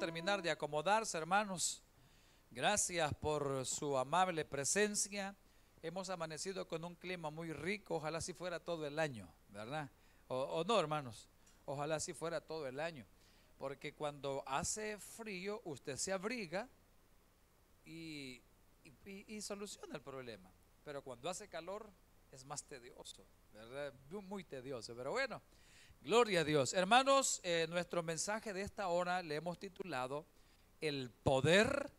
terminar de acomodarse, hermanos. Gracias por su amable presencia. Hemos amanecido con un clima muy rico, ojalá así fuera todo el año, ¿verdad? O no, hermanos, ojalá así fuera todo el año, porque cuando hace frío usted se abriga y soluciona el problema, pero cuando hace calor es más tedioso, ¿verdad? Muy tedioso, pero bueno, gloria a Dios. Hermanos, nuestro mensaje de esta hora le hemos titulado El Poder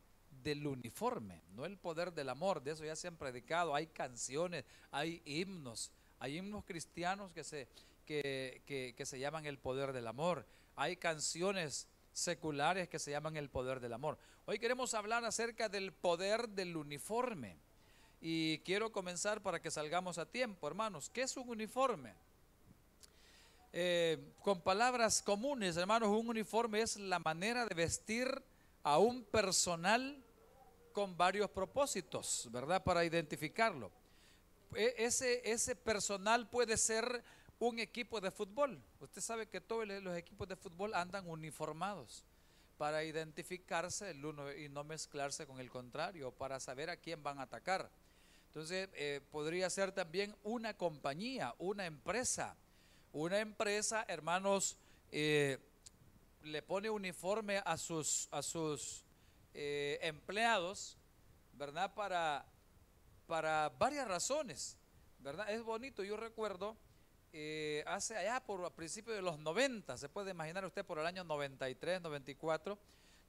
del Uniforme, no el poder del amor. De eso ya se han predicado, hay canciones, hay himnos cristianos que se llaman El Poder del Amor, hay canciones seculares que se llaman El Poder del Amor. Hoy queremos hablar acerca del poder del uniforme, y quiero comenzar para que salgamos a tiempo, hermanos. ¿Qué es un uniforme? Con palabras comunes, hermanos, un uniforme es la manera de vestir a un personal con varios propósitos, ¿verdad? Para identificarlo. Ese personal puede ser un equipo de fútbol. Usted sabe que todos los equipos de fútbol andan uniformados para identificarse el uno y no mezclarse con el contrario, para saber a quién van a atacar. Entonces, podría ser también una compañía, una empresa. Una empresa, hermanos, le pone uniforme a sus empleados, ¿verdad? Para varias razones, ¿verdad? Es bonito. Yo recuerdo, hace allá por a principios de los 90, se puede imaginar usted, por el año 93, 94,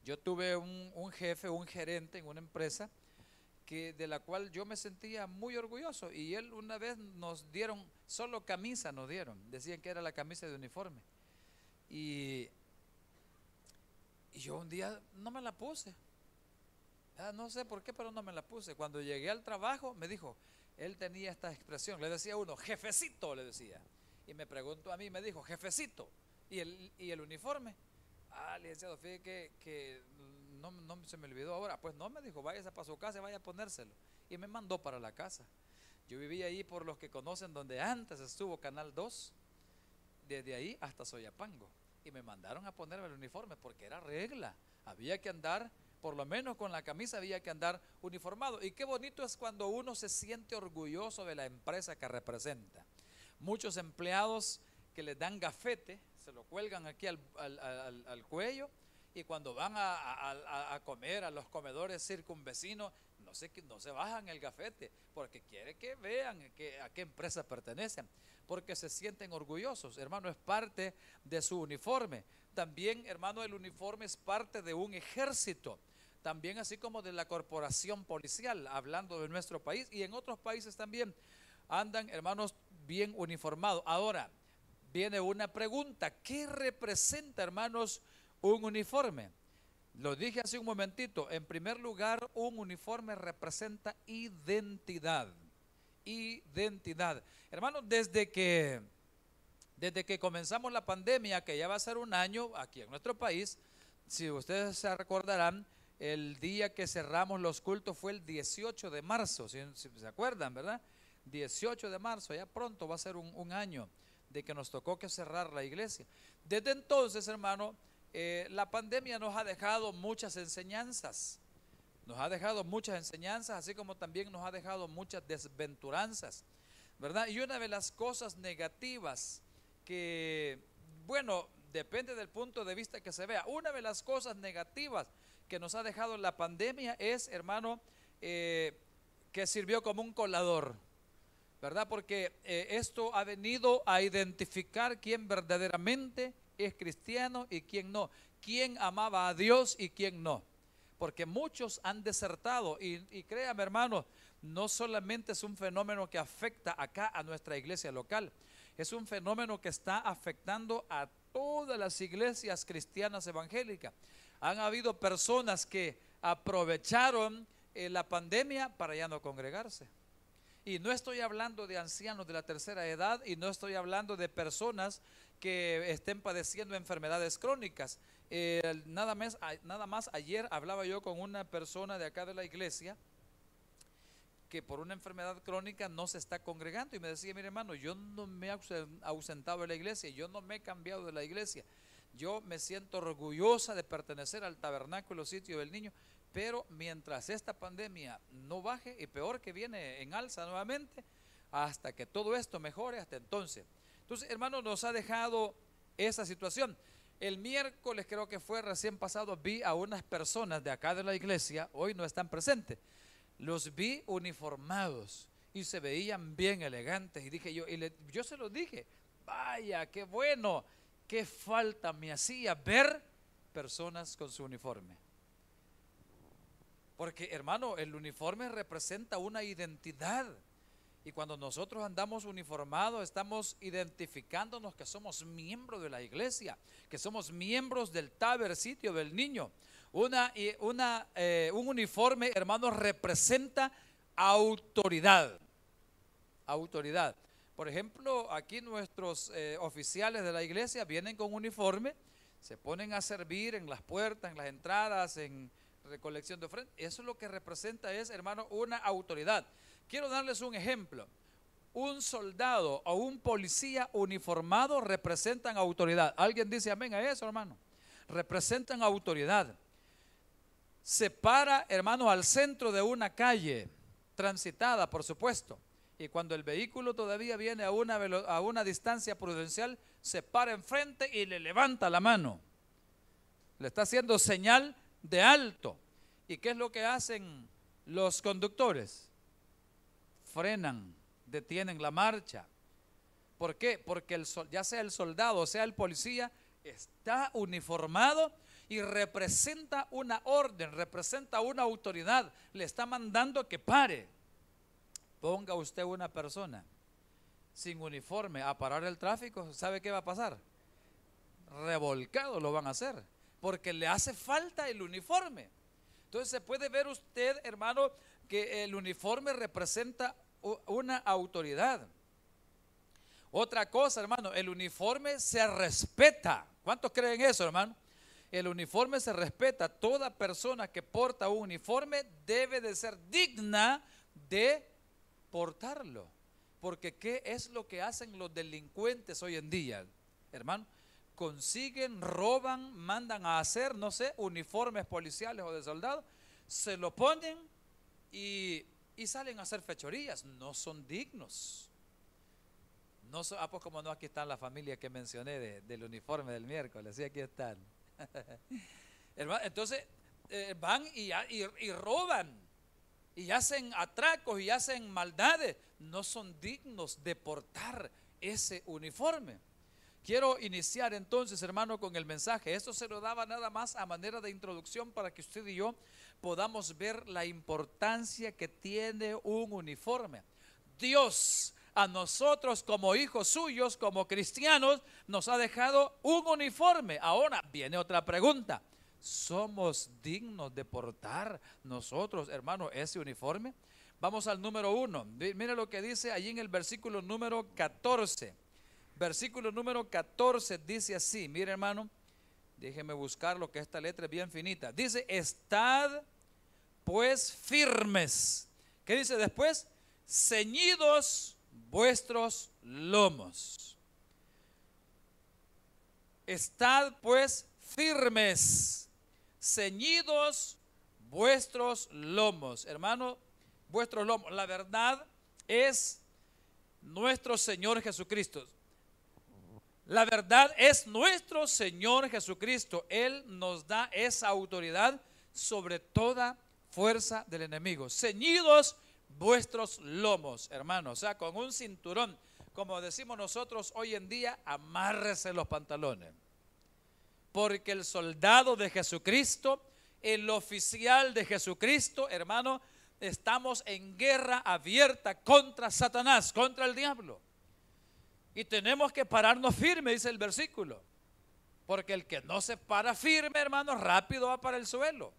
yo tuve un jefe, un gerente en una empresa de la cual yo me sentía muy orgulloso, y él una vez nos dieron, solo camisa nos dieron, decían que era la camisa de uniforme, y yo un día no me la puse. No sé por qué, pero no me la puse. Cuando llegué al trabajo, me dijo, él tenía esta expresión, le decía uno, jefecito, le decía. Y me preguntó a mí, me dijo, jefecito, ¿y el uniforme? Ah, licenciado, fíjate que no se me olvidó ahora. Pues no, me dijo, váyase para su casa y vaya a ponérselo. Y me mandó para la casa. Yo vivía ahí, por los que conocen, donde antes estuvo Canal 2, desde ahí hasta Soyapango. Y me mandaron a ponerme el uniforme porque era regla. Había que andar, por lo menos con la camisa había que andar uniformado. Y qué bonito es cuando uno se siente orgulloso de la empresa que representa. Muchos empleados que les dan gafete, se lo cuelgan aquí al cuello, y cuando van a comer a los comedores circunvecinos, no se bajan el gafete, porque quiere que vean a qué empresa pertenecen, porque se sienten orgullosos, hermano. Es parte de su uniforme. También, hermano, el uniforme es parte de un ejército, también así como de la corporación policial, hablando de nuestro país, y en otros países también andan, hermanos, bien uniformados. Ahora, viene una pregunta, ¿qué representa, hermanos, un uniforme? Lo dije hace un momentito. En primer lugar, un uniforme representa identidad. Identidad. Hermanos, desde que comenzamos la pandemia, que ya va a ser un año aquí en nuestro país, si ustedes se recordarán, el día que cerramos los cultos fue el 18 de marzo, si se acuerdan, ¿verdad? 18 de marzo, ya pronto va a ser un año de que nos tocó que cerrar la iglesia. Desde entonces, hermano, la pandemia nos ha dejado muchas enseñanzas, así como también nos ha dejado muchas desventuranzas, ¿verdad? Y una de las cosas negativas que, bueno, depende del punto de vista que se vea, una de las cosas negativas que nos ha dejado la pandemia es, hermano, que sirvió como un colador, ¿verdad? Porque esto ha venido a identificar quién verdaderamente es cristiano y quién no, quién amaba a Dios y quién no, porque muchos han desertado, y créame, hermanos, no solamente es un fenómeno que afecta acá a nuestra iglesia local, es un fenómeno que está afectando a todas las iglesias cristianas evangélicas. Han habido personas que aprovecharon la pandemia para ya no congregarse. Y no estoy hablando de ancianos de la tercera edad, y no estoy hablando de personas que estén padeciendo enfermedades crónicas. Nada más ayer hablaba yo con una persona de acá de la iglesia que por una enfermedad crónica no se está congregando, y me decía, mire, hermano, yo no me he ausentado de la iglesia, yo no me he cambiado de la iglesia, Yo me siento orgullosa de pertenecer al Tabernáculo Sitio del Niño, pero mientras esta pandemia no baje, y peor que viene en alza nuevamente, hasta que todo esto mejore, hasta entonces. Entonces, hermanos, nos ha dejado esa situación. El miércoles, creo que fue recién pasado, vi a unas personas de acá de la iglesia, hoy no están presentes, los vi uniformados y se veían bien elegantes, y dije yo, yo se los dije, vaya, qué bueno, qué falta me hacía ver personas con su uniforme. Porque, hermano, el uniforme representa una identidad. Y cuando nosotros andamos uniformados, estamos identificándonos que somos miembros de la iglesia, que somos miembros del Taber Sitio del Niño. Un uniforme, hermano, representa autoridad. Autoridad. Por ejemplo, aquí nuestros oficiales de la iglesia vienen con uniforme, se ponen a servir en las puertas, en las entradas, en recolección de ofrendas. Eso es lo que representa, es, hermano, una autoridad. Quiero darles un ejemplo. Un soldado o un policía uniformado representan autoridad. ¿Alguien dice amén a eso, hermano? Representan autoridad. Se para, hermano, al centro de una calle transitada, por supuesto, y cuando el vehículo todavía viene a una distancia prudencial, se para enfrente y le levanta la mano. Le está haciendo señal de alto. ¿Y qué es lo que hacen los conductores? Frenan, detienen la marcha. ¿Por qué? Porque ya sea el soldado o sea el policía, está uniformado y representa una orden, representa una autoridad. Le está mandando que pare. Ponga usted una persona sin uniforme a parar el tráfico, ¿sabe qué va a pasar? Revolcado lo van a hacer, porque le hace falta el uniforme. Entonces se puede ver usted, hermano, que el uniforme representa una autoridad. Otra cosa, hermano, el uniforme se respeta. ¿Cuántos creen eso, hermano? El uniforme se respeta. Toda persona que porta un uniforme debe de ser digna de portarlo. Porque ¿qué es lo que hacen los delincuentes hoy en día, hermano? Consiguen, roban, mandan a hacer, no sé, uniformes policiales o de soldados, se lo ponen y salen a hacer fechorías. No son dignos. No son, pues como no, aquí están la familia que mencioné del uniforme del miércoles, sí, aquí están. Entonces van y roban, y hacen atracos, y hacen maldades. No son dignos de portar ese uniforme. Quiero iniciar entonces, hermano, con el mensaje. Esto se lo daba nada más a manera de introducción para que usted y yo podamos ver la importancia que tiene un uniforme. Dios a nosotros como hijos suyos, como cristianos, nos ha dejado un uniforme. Ahora viene otra pregunta. ¿Somos dignos de portar nosotros, hermano, ese uniforme? Vamos al número 1. Mire lo que dice allí en el versículo número 14. Versículo número 14 dice así, mire, hermano, déjeme buscar lo que esta letra es bien finita. Dice, estad pues firmes. ¿Qué dice después? Ceñidos vuestros lomos. Estad pues firmes, ceñidos vuestros lomos. Hermano, vuestros lomos. La verdad es nuestro Señor Jesucristo. La verdad es nuestro Señor Jesucristo. Él nos da esa autoridad sobre toda fuerza del enemigo. Ceñidos vuestros lomos, hermanos. O sea, con un cinturón, como decimos nosotros hoy en día, amárrese los pantalones. Porque el soldado de Jesucristo, el oficial de Jesucristo, hermano, estamos en guerra abierta contra Satanás, contra el diablo. Y tenemos que pararnos firme, dice el versículo. Porque el que no se para firme, hermano, rápido va para el suelo.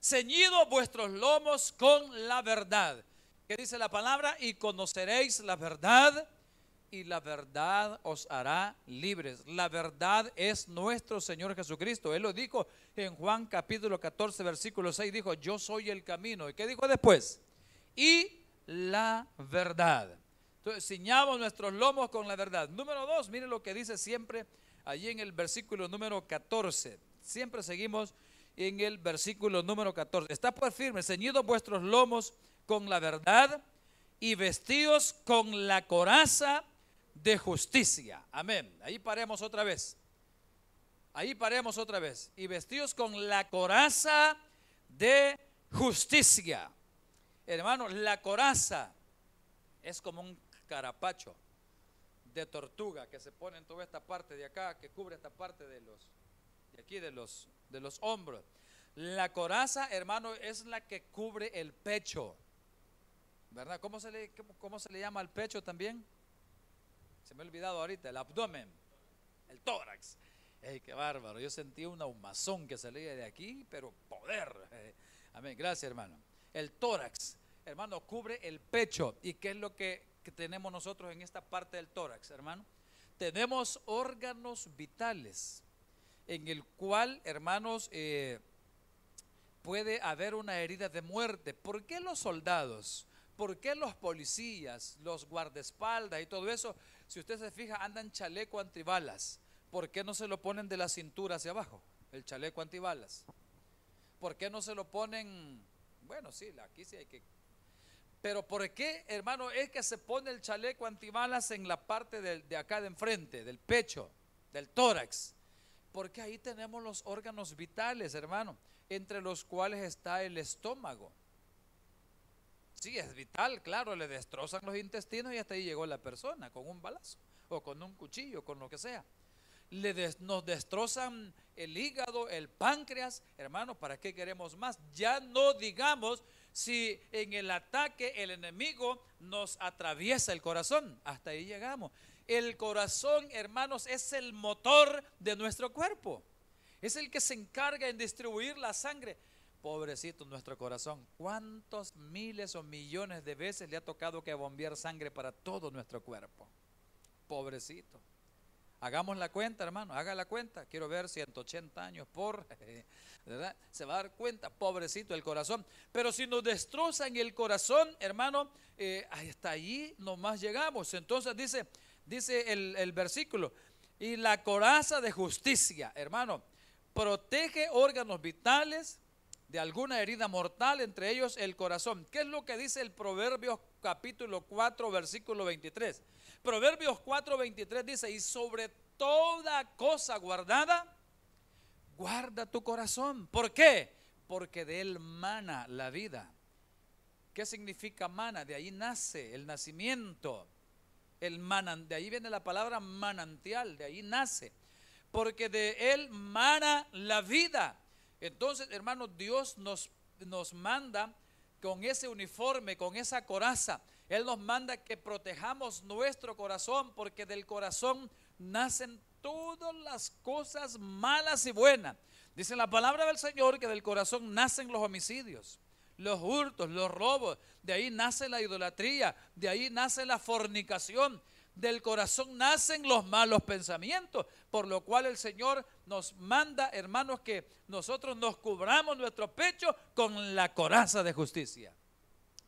Ceñidos vuestros lomos con la verdad. ¿Qué dice la palabra? Y conoceréis la verdad, y la verdad os hará libres. La verdad es nuestro Señor Jesucristo. Él lo dijo en Juan capítulo 14, versículo 6. Dijo, yo soy el camino. ¿Y qué dijo después? Y la verdad. Entonces, ciñamos nuestros lomos con la verdad. Número 2, miren lo que dice siempre allí en el versículo número 14. Siempre seguimos en el versículo número 14. Está por firme, ceñidos vuestros lomos con la verdad y vestidos con la coraza de justicia. Amén. Ahí paremos otra vez. Ahí paremos otra vez. Y vestidos con la coraza de justicia. Hermanos, la coraza es como un carapacho de tortuga que se pone en toda esta parte de acá, que cubre esta parte de los, de aquí, de los hombros. La coraza, hermano, es la que cubre el pecho, ¿verdad? ¿Cómo se le llama al pecho también? Se me ha olvidado ahorita, el abdomen, el tórax. ¡Ey, qué bárbaro! Yo sentí una humazón que salía de aquí, pero poder. Amén, gracias, hermano. El tórax, hermano, cubre el pecho. ¿Y qué es lo que tenemos nosotros en esta parte del tórax, hermano? Tenemos órganos vitales en el cual, hermanos, puede haber una herida de muerte. ¿Por qué los soldados? ¿Por qué los policías, los guardaespaldas y todo eso? Si usted se fija, andan chaleco antibalas. ¿Por qué no se lo ponen de la cintura hacia abajo, el chaleco antibalas? ¿Por qué no se lo ponen? Bueno, sí, aquí sí hay que... Pero ¿por qué, hermano, es que se pone el chaleco antibalas en la parte de acá de enfrente, del pecho, del tórax? Porque ahí tenemos los órganos vitales, hermano, entre los cuales está el estómago. Sí, es vital, claro, le destrozan los intestinos y hasta ahí llegó la persona con un balazo o con un cuchillo, con lo que sea. Nos destrozan el hígado, el páncreas, hermano, ¿para qué queremos más? Ya no digamos si en el ataque el enemigo nos atraviesa el corazón, hasta ahí llegamos. El corazón, hermanos, es el motor de nuestro cuerpo, es el que se encarga en distribuir la sangre. Pobrecito nuestro corazón, ¿cuántos miles o millones de veces le ha tocado que bombear sangre para todo nuestro cuerpo? Pobrecito. Hagamos la cuenta, hermano, haga la cuenta. Quiero ver 180 años por, ¿verdad? Se va a dar cuenta, pobrecito el corazón. Pero si nos destrozan el corazón, hermano, hasta allí nomás llegamos. Entonces dice el versículo, y la coraza de justicia, hermano, protege órganos vitales de alguna herida mortal, entre ellos el corazón. ¿Qué es lo que dice el Proverbios capítulo 4, versículo 23? Proverbios 4, 23 dice, y sobre toda cosa guardada, guarda tu corazón. ¿Por qué? Porque de él mana la vida. ¿Qué significa mana? De ahí nace el nacimiento. De ahí viene la palabra manantial, de ahí nace. Porque de él mana la vida. Entonces, hermanos, Dios nos manda con ese uniforme, con esa coraza. Él nos manda que protejamos nuestro corazón, porque del corazón nacen todas las cosas malas y buenas. Dice la palabra del Señor que del corazón nacen los homicidios, los hurtos, los robos. De ahí nace la idolatría, de ahí nace la fornicación. Del corazón nacen los malos pensamientos, por lo cual el Señor nos manda, hermanos, que nosotros nos cubramos nuestro pecho con la coraza de justicia,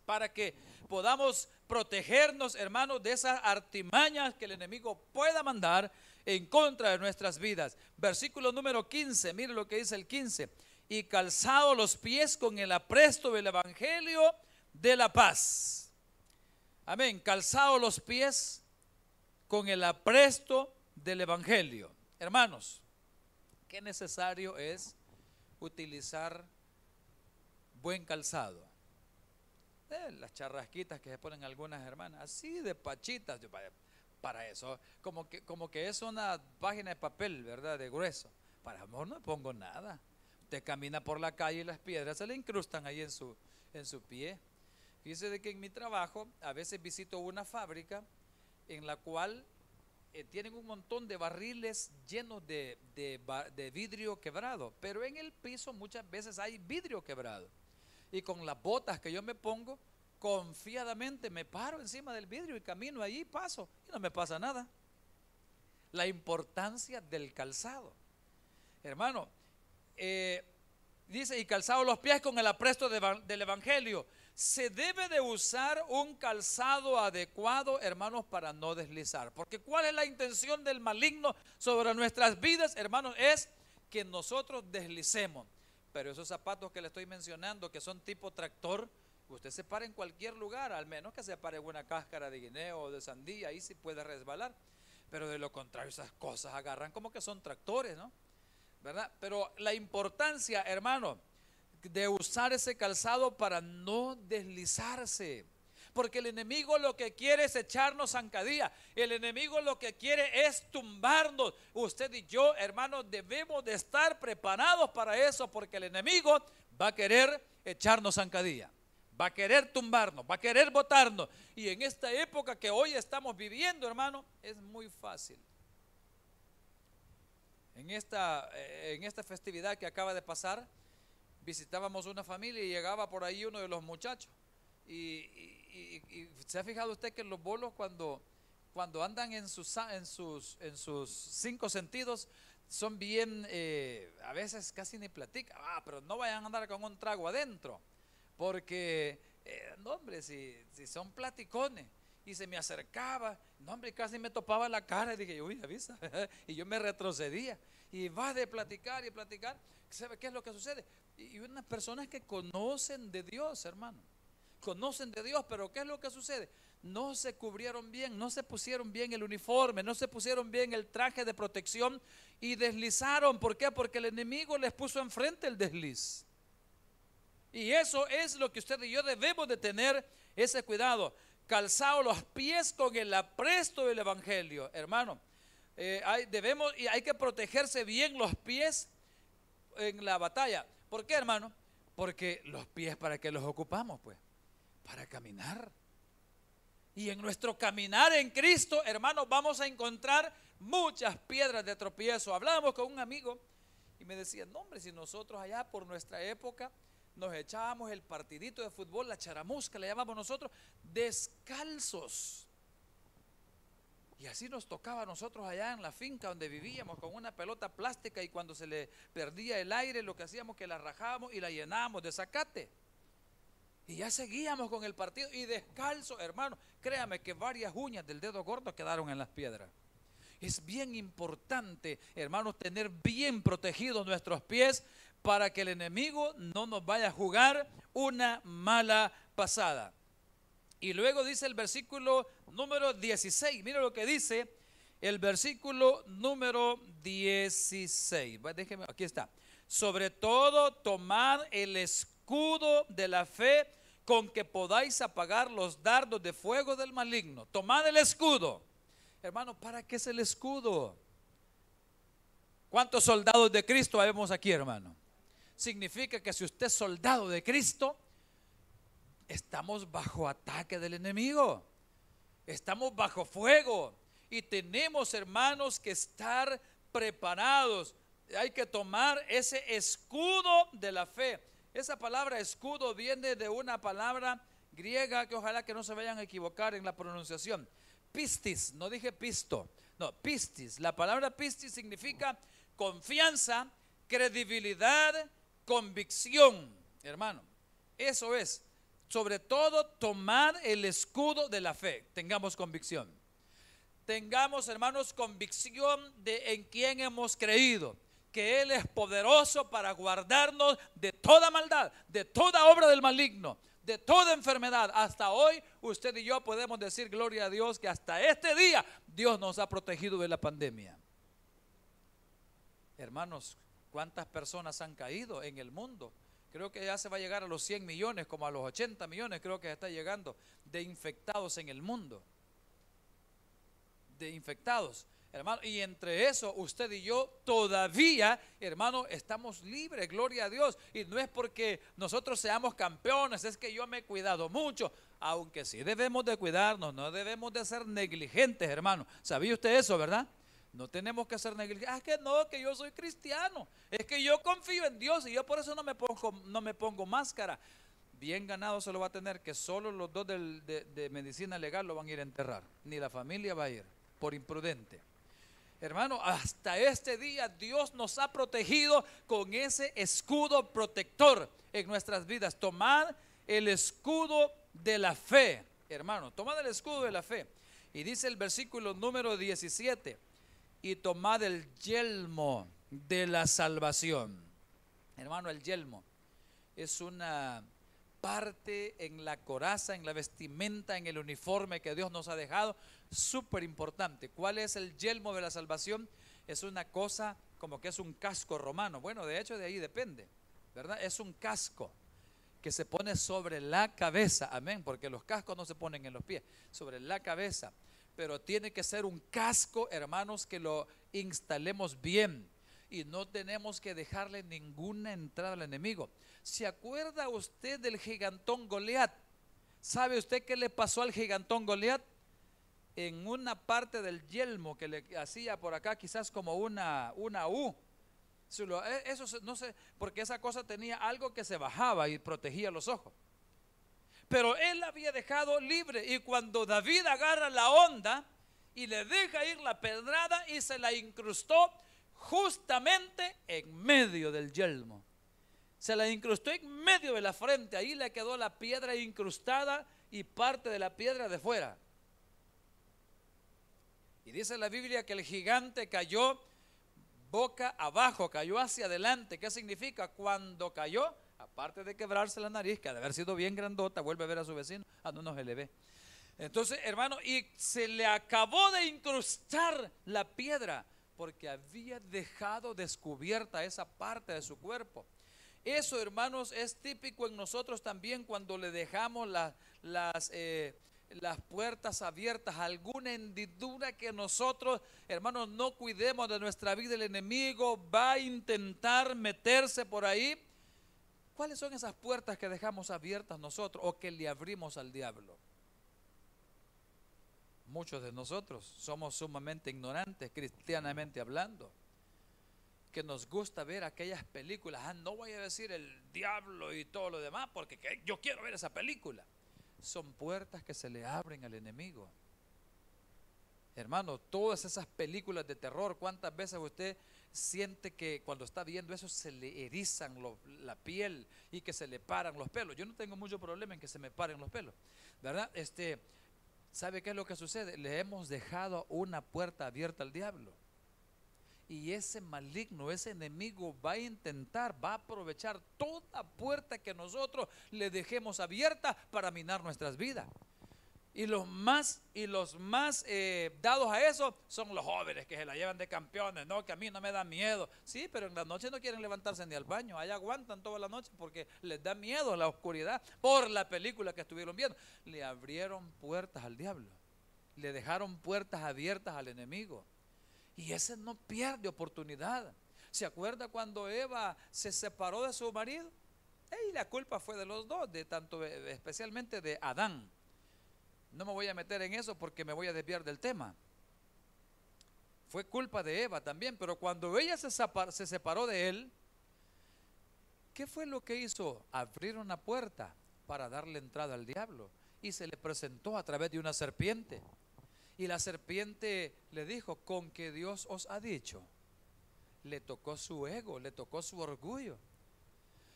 para que podamos protegernos, hermanos, de esas artimañas que el enemigo pueda mandar en contra de nuestras vidas. Versículo número 15, mire lo que dice el 15, y calzado los pies con el apresto del evangelio de la paz. Amén, calzado los pies con el apresto del evangelio. Hermanos, qué necesario es utilizar buen calzado. Las charrasquitas que se ponen algunas hermanas, así de pachitas, para eso, como que es una página de papel, ¿verdad? De grueso. Para amor no pongo nada. Usted camina por la calle y las piedras se le incrustan ahí en su pie. Fíjese de que en mi trabajo a veces visito una fábrica en la cual tienen un montón de barriles llenos de vidrio quebrado, pero en el piso muchas veces hay vidrio quebrado, y con las botas que yo me pongo, confiadamente me paro encima del vidrio y camino allí, paso, y no me pasa nada. La importancia del calzado, hermano, dice, y calzado los pies con el apresto del evangelio. se debe de usar un calzado adecuado, hermanos, para no deslizar. Porque ¿cuál es la intención del maligno sobre nuestras vidas, hermanos? Es que nosotros deslicemos. Pero esos zapatos que le estoy mencionando, que son tipo tractor, usted se para en cualquier lugar, al menos que se pare en una cáscara de guineo o de sandía, ahí sí puede resbalar. Pero de lo contrario, esas cosas agarran como que son tractores, ¿no? ¿Verdad? Pero la importancia, hermano, de usar ese calzado para no deslizarse, porque el enemigo lo que quiere es echarnos zancadilla, el enemigo lo que quiere es tumbarnos. Usted y yo, hermanos, debemos de estar preparados para eso, porque el enemigo va a querer echarnos zancadilla, va a querer tumbarnos, va a querer botarnos. Y en esta época que hoy estamos viviendo, hermano, es muy fácil. En esta festividad que acaba de pasar, visitábamos una familia y llegaba por ahí uno de los muchachos. Y ¿se ha fijado usted que los bolos cuando andan en sus cinco sentidos son bien, a veces casi ni platican? Pero no vayan a andar con un trago adentro, porque, no hombre, si son platicones. Y se me acercaba, no hombre, casi me topaba la cara y dije, uy, avisa. Y yo me retrocedía. Y va de platicar y platicar. ¿Sabe qué es lo que sucede? Y unas personas que conocen de Dios, hermano, conocen de Dios, pero ¿qué es lo que sucede? No se cubrieron bien, no se pusieron bien el uniforme, no se pusieron bien el traje de protección y deslizaron. ¿Por qué? Porque el enemigo les puso enfrente el desliz. Y eso es lo que usted y yo debemos de tener, ese cuidado. Calzado los pies con el apresto del evangelio, hermano. Hay que protegerse bien los pies en la batalla. ¿Por qué, hermano? Porque los pies, ¿para qué los ocupamos? Pues para caminar. Y en nuestro caminar en Cristo, hermano, vamos a encontrar muchas piedras de tropiezo. Hablábamos con un amigo y me decía, no hombre, si nosotros allá por nuestra época nos echábamos el partidito de fútbol, la charamusca, le llamamos nosotros, descalzos. Y así nos tocaba a nosotros allá en la finca donde vivíamos, con una pelota plástica, y cuando se le perdía el aire, lo que hacíamos que la rajábamos y la llenábamos de zacate. Y ya seguíamos con el partido y descalzo, hermano. Créame que varias uñas del dedo gordo quedaron en las piedras. Es bien importante, hermanos, tener bien protegidos nuestros pies para que el enemigo no nos vaya a jugar una mala pasada. Y luego dice el versículo número 16, mira lo que dice el versículo número 16, déjeme, aquí está. Sobre todo tomad el escudo de la fe con que podáis apagar los dardos de fuego del maligno. Tomad el escudo. Hermano, ¿para qué es el escudo? ¿Cuántos soldados de Cristo habemos aquí, hermano? Significa que si usted es soldado de Cristo, estamos bajo ataque del enemigo, estamos bajo fuego y tenemos, hermanos, que estar preparados. Hay que tomar ese escudo de la fe. Esa palabra escudo viene de una palabra griega que ojalá que no se vayan a equivocar en la pronunciación. Pistis, no dije pisto, no, pistis. La palabra pistis significa confianza, credibilidad, convicción, hermano. Eso es. Sobre todo tomar el escudo de la fe. Tengamos convicción. Tengamos, hermanos, convicción de en quién hemos creído, que Él es poderoso para guardarnos de toda maldad, de toda obra del maligno, de toda enfermedad. Hasta hoy usted y yo podemos decir gloria a Dios, que hasta este día Dios nos ha protegido de la pandemia. Hermanos, ¿cuántas personas han caído en el mundo? Creo que ya se va a llegar a los 100 millones, como a los 80 millones creo que está llegando, de infectados en el mundo. De infectados, hermano. Y entre eso, usted y yo todavía, hermano, estamos libres, gloria a Dios. Y no es porque nosotros seamos campeones, es que yo me he cuidado mucho. Aunque sí debemos de cuidarnos, no debemos de ser negligentes, hermano. ¿Sabía usted eso, verdad? No tenemos que ser negligentes. Es que no, que yo soy cristiano, es que yo confío en Dios y yo por eso no me pongo máscara. Bien ganado se lo va a tener, que solo los dos de medicina legal lo van a ir a enterrar, ni la familia va a ir, por imprudente. Hermano, hasta este día Dios nos ha protegido con ese escudo protector en nuestras vidas. Tomad el escudo de la fe. Hermano, tomad el escudo de la fe. Y dice el versículo número 17, y tomad el yelmo de la salvación. Hermano, el yelmo es una parte en la coraza, en la vestimenta, en el uniforme que Dios nos ha dejado, súper importante. ¿Cuál es el yelmo de la salvación? Es una cosa como que es un casco romano. Bueno, de hecho de ahí depende, ¿verdad? Es un casco que se pone sobre la cabeza, amén, porque los cascos no se ponen en los pies, sobre la cabeza, pero tiene que ser un casco, hermanos, que lo instalemos bien y no tenemos que dejarle ninguna entrada al enemigo. ¿Se acuerda usted del gigantón Goliat? ¿Sabe usted qué le pasó al gigantón Goliat? En una parte del yelmo que le hacía por acá quizás como una U. Eso no sé, porque esa cosa tenía algo que se bajaba y protegía los ojos, pero él la había dejado libre. Y cuando David agarra la onda y le deja ir la pedrada y se la incrustó justamente en medio del yelmo, se la incrustó en medio de la frente, ahí le quedó la piedra incrustada y parte de la piedra de fuera. Y dice la Biblia que el gigante cayó boca abajo, cayó hacia adelante. ¿Qué significa? Cuando cayó, aparte de quebrarse la nariz, que ha de haber sido bien grandota, vuelve a ver a su vecino, a no se le ve. Entonces, hermano, y se le acabó de incrustar la piedra, porque había dejado descubierta esa parte de su cuerpo. Eso, hermanos, es típico en nosotros también cuando le dejamos las puertas abiertas, alguna hendidura que nosotros, hermanos, no cuidemos de nuestra vida. El enemigo va a intentar meterse por ahí. ¿Cuáles son esas puertas que dejamos abiertas nosotros o que le abrimos al diablo? Muchos de nosotros somos sumamente ignorantes, cristianamente hablando, que nos gusta ver aquellas películas. No voy a decir el diablo y todo lo demás, porque yo quiero ver esa película. Son puertas que se le abren al enemigo. Hermano, todas esas películas de terror, ¿cuántas veces usted siente que cuando está viendo eso se le erizan la piel y que se le paran los pelos? Yo no tengo mucho problema en que se me paren los pelos, ¿verdad? ¿Sabe qué es lo que sucede? Le hemos dejado una puerta abierta al diablo. Y ese maligno, ese enemigo va a intentar, va a aprovechar toda puerta que nosotros le dejemos abierta para minar nuestras vidas. Y los más dados a eso son los jóvenes que se la llevan de campeones. No, que a mí no me da miedo. Sí, pero en la noche no quieren levantarse ni al baño. Ahí aguantan toda la noche porque les da miedo la oscuridad por la película que estuvieron viendo. Le abrieron puertas al diablo. Le dejaron puertas abiertas al enemigo. Y ese no pierde oportunidad. ¿Se acuerda cuando Eva se separó de su marido? Y la culpa fue de los dos, especialmente de Adán. No me voy a meter en eso porque me voy a desviar del tema. Fue culpa de Eva también, pero cuando ella se separó de él, ¿qué fue lo que hizo? Abrir una puerta para darle entrada al diablo. Y se le presentó a través de una serpiente. Y la serpiente le dijo, con que Dios os ha dicho. Le tocó su ego, le tocó su orgullo.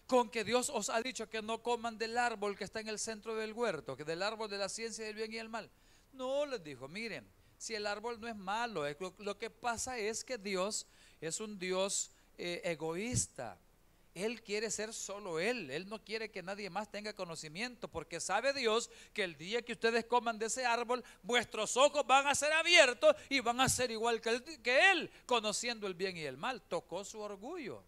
Con que Dios os ha dicho que no coman del árbol que está en el centro del huerto, que del árbol de la ciencia del bien y el mal. No, les dijo, miren, si el árbol no es malo, lo que pasa es que Dios es un Dios egoísta. Él quiere ser solo Él no quiere que nadie más tenga conocimiento, porque sabe Dios que el día que ustedes coman de ese árbol, vuestros ojos van a ser abiertos y van a ser igual que Él, conociendo el bien y el mal. Tocó su orgullo.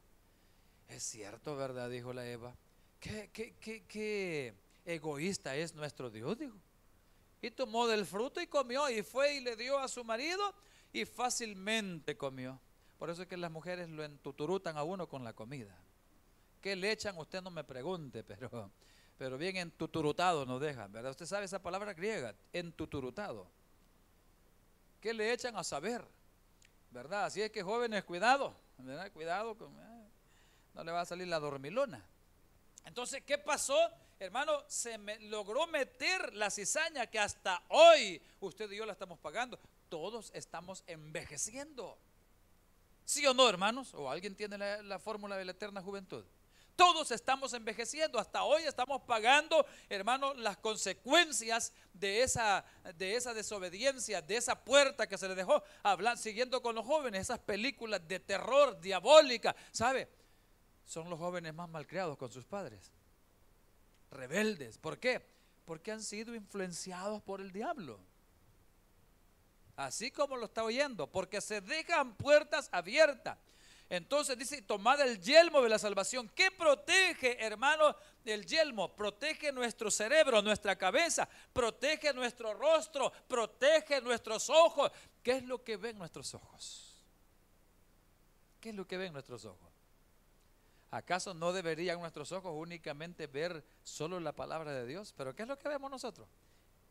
Es cierto, ¿verdad?, dijo la Eva. ¿Qué egoísta es nuestro Dios?, dijo. Y tomó del fruto y comió, y fue y le dio a su marido y fácilmente comió. Por eso es que las mujeres lo entuturutan a uno con la comida. ¿Qué le echan? Usted no me pregunte, pero bien entuturutado nos dejan, ¿verdad? Usted sabe esa palabra griega, entuturutado. ¿Qué le echan? A saber, ¿verdad? Así es que, jóvenes, cuidado, ¿verdad? Cuidado, no le va a salir la dormilona. Entonces, ¿qué pasó? Hermano, logró meter la cizaña que hasta hoy usted y yo la estamos pagando. Todos estamos envejeciendo. ¿Sí o no, hermanos? ¿O alguien tiene la fórmula de la eterna juventud? Todos estamos envejeciendo, hasta hoy estamos pagando, hermano, las consecuencias de esa desobediencia, de esa puerta que se le dejó. Siguiendo con los jóvenes, esas películas de terror diabólicas, ¿sabe? Son los jóvenes más malcriados con sus padres, rebeldes. ¿Por qué? Porque han sido influenciados por el diablo. Así como lo está oyendo, porque se dejan puertas abiertas. Entonces dice, tomad el yelmo de la salvación. ¿Qué protege, hermano, el yelmo? Protege nuestro cerebro, nuestra cabeza, protege nuestro rostro, protege nuestros ojos. ¿Qué es lo que ven nuestros ojos? ¿Qué es lo que ven nuestros ojos? ¿Acaso no deberían nuestros ojos únicamente ver solo la palabra de Dios? ¿Pero qué es lo que vemos nosotros?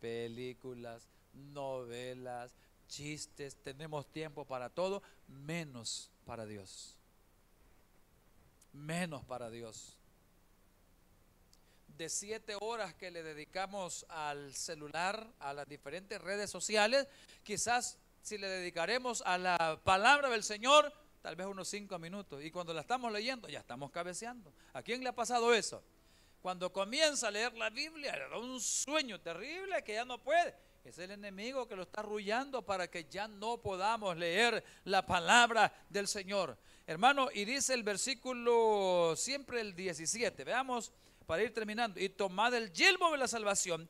Películas, novelas, chistes, tenemos tiempo para todo, menos para Dios, menos para Dios. De 7 horas que le dedicamos al celular, a las diferentes redes sociales, quizás si le dedicaremos a la palabra del Señor, tal vez unos 5 minutos, y cuando la estamos leyendo ya estamos cabeceando. ¿A quién le ha pasado eso? Cuando comienza a leer la Biblia, le da un sueño terrible que ya no puede. Es el enemigo que lo está arrullando para que ya no podamos leer la palabra del Señor. Hermano, y dice el versículo, siempre el 17, veamos para ir terminando. Y tomad el yelmo de la salvación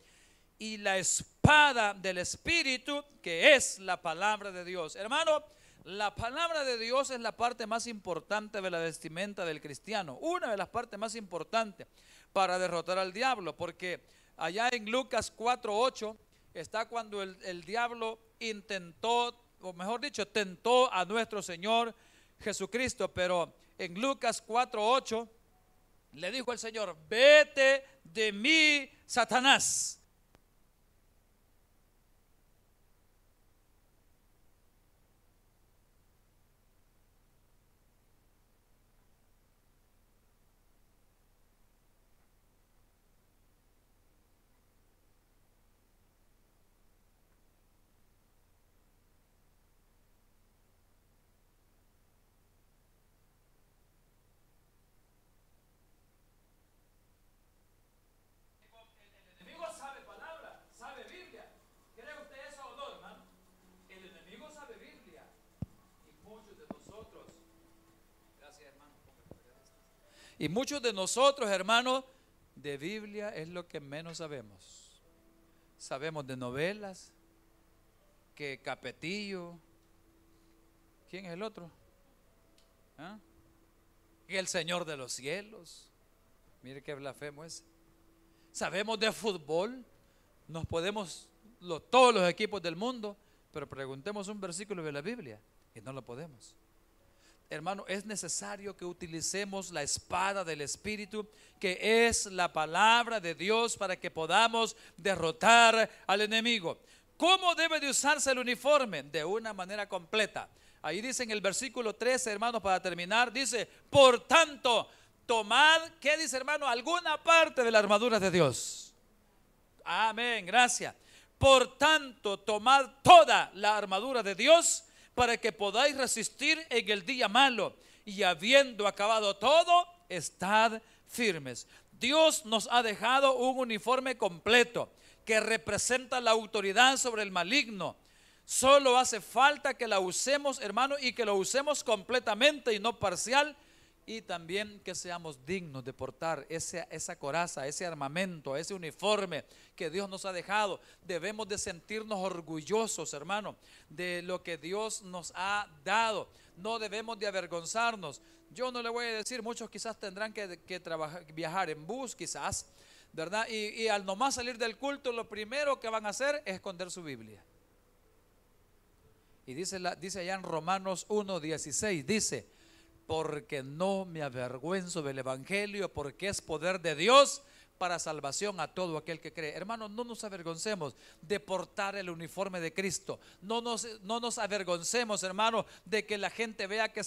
y la espada del Espíritu, que es la palabra de Dios. Hermano, la palabra de Dios es la parte más importante de la vestimenta del cristiano. Una de las partes más importantes para derrotar al diablo, porque allá en Lucas 4:8 está cuando el diablo intentó, o mejor dicho, tentó a nuestro Señor Jesucristo. Pero en Lucas 4:8 le dijo el Señor: vete de mí, Satanás. Y muchos de nosotros, hermanos, de Biblia es lo que menos sabemos. Sabemos de novelas, que Capetillo, ¿quién es el otro? ¿Ah? Y el Señor de los Cielos, mire qué blasfemo es. Sabemos de fútbol, nos podemos todos los equipos del mundo, pero preguntemos un versículo de la Biblia y no lo podemos. Hermano, es necesario que utilicemos la espada del Espíritu, que es la palabra de Dios, para que podamos derrotar al enemigo. ¿Cómo debe de usarse el uniforme? De una manera completa. Ahí dice en el versículo 13, hermanos, para terminar, dice: por tanto, tomad, ¿qué dice, hermano? Alguna parte de la armadura de Dios. Amén, gracias. Por tanto, tomad toda la armadura de Dios, para que podáis resistir en el día malo, y habiendo acabado todo, estad firmes. Dios nos ha dejado un uniforme completo que representa la autoridad sobre el maligno. Solo hace falta que la usemos, hermano, y que lo usemos completamente y no parcial, y también que seamos dignos de portar esa coraza, ese armamento, ese uniforme que Dios nos ha dejado. Debemos de sentirnos orgullosos, hermano, de lo que Dios nos ha dado. No debemos de avergonzarnos. Yo no le voy a decir, muchos quizás tendrán que viajar en bus, quizás, ¿verdad? Y al nomás salir del culto, lo primero que van a hacer es esconder su Biblia. Y dice allá en Romanos 1:16, dice: porque no me avergüenzo del Evangelio, porque es poder de Dios para salvación a todo aquel que cree. Hermanos, no nos avergoncemos de portar el uniforme de Cristo. No nos avergoncemos, hermanos, de que la gente vea que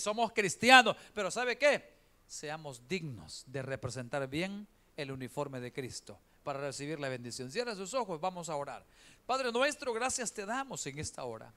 somos cristianos. Pero ¿sabe qué? Seamos dignos de representar bien el uniforme de Cristo para recibir la bendición. Cierra sus ojos, vamos a orar. Padre nuestro, gracias te damos en esta hora.